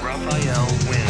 Raphael wins.